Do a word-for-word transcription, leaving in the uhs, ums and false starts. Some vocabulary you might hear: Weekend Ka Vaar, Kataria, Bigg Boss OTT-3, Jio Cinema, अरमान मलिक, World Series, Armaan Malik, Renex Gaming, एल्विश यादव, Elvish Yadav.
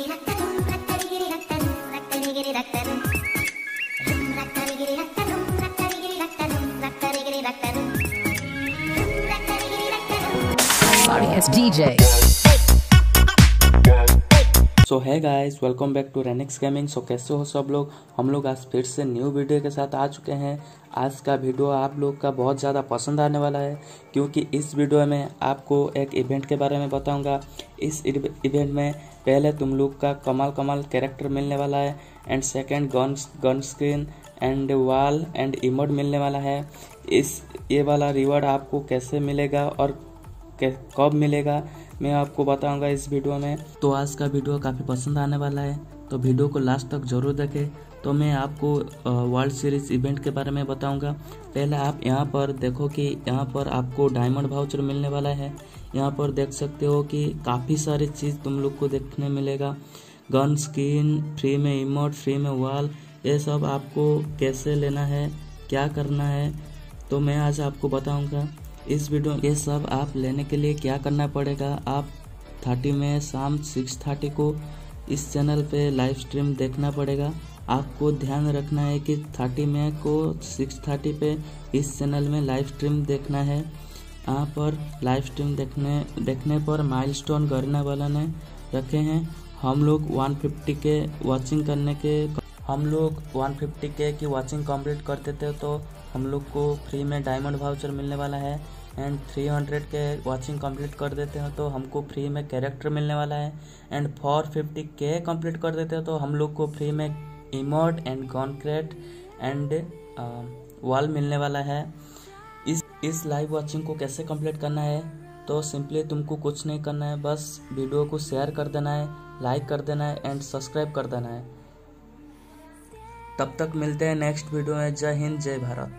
सो है guys, welcome back to Renex gaming. So कैसे हो सब लोग। हम लोग आज फिर से न्यू वीडियो के साथ आ चुके हैं। आज का वीडियो आप लोग का बहुत ज़्यादा पसंद आने वाला है, क्योंकि इस वीडियो में आपको एक इवेंट के बारे में बताऊंगा। इस इवेंट में पहले तुम लोग का कमाल कमाल कैरेक्टर मिलने वाला है, and second gun gun screen and wall and emote मिलने वाला है। इस ये वाला रिवॉर्ड आपको कैसे मिलेगा और कब मिलेगा मैं आपको बताऊंगा इस वीडियो में। तो आज का वीडियो काफ़ी पसंद आने वाला है, तो वीडियो को लास्ट तक जरूर देखें। तो मैं आपको वर्ल्ड सीरीज इवेंट के बारे में बताऊंगा। पहले आप यहां पर देखो कि यहां पर आपको डायमंड वाउचर मिलने वाला है। यहां पर देख सकते हो कि काफ़ी सारी चीज़ तुम लोग को देखने मिलेगा। गन स्किन फ्री में, इमोट फ्री में, वॉल, ये सब आपको कैसे लेना है, क्या करना है, तो मैं आज आपको बताऊँगा इस वीडियो। ये सब आप लेने के लिए क्या करना पड़ेगा, आप तीस में शाम छह तीस को इस चैनल पे लाइव स्ट्रीम देखना पड़ेगा। आपको ध्यान रखना है कि तीस में को छह तीस पे इस चैनल में लाइव स्ट्रीम देखना है। यहाँ पर लाइव स्ट्रीम देखने देखने पर माइलस्टोन गणना वाला ने रखे हैं। हम लोग एक सौ पचास के वॉचिंग करने के हम लोग एक सौ पचास के की वॉचिंग कंप्लीट करते थे, तो हम लोग को फ्री में डायमंड वाउचर मिलने वाला है। एंड तीन सौ के वॉचिंग कंप्लीट कर देते हैं तो हमको फ्री में कैरेक्टर मिलने वाला है। एंड चार सौ पचास के कंप्लीट कर देते हैं तो हम लोग को फ्री में emote and concrete and wall मिलने वाला है। इस इस लाइव वॉचिंग को कैसे कंप्लीट करना है, तो सिंपली तुमको कुछ नहीं करना है, बस वीडियो को शेयर कर देना है, लाइक कर देना है एंड सब्सक्राइब कर देना है। तब तक मिलते हैं नेक्स्ट वीडियो में। जय हिंद, जय भारत।